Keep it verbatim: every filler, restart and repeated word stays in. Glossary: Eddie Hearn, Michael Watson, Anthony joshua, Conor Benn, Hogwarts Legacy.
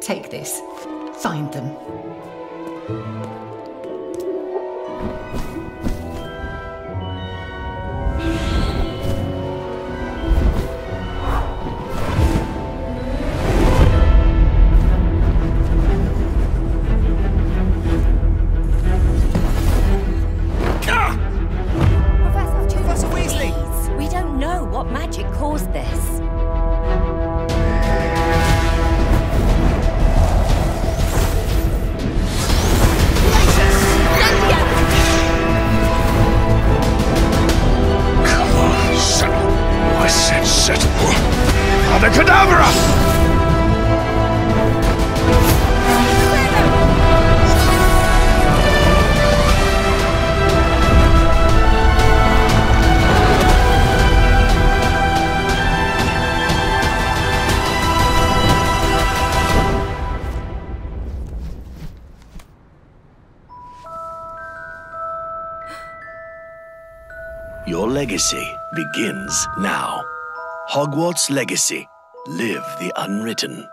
Take this. Find them. Your legacy begins now. Hogwarts Legacy. Live the unwritten.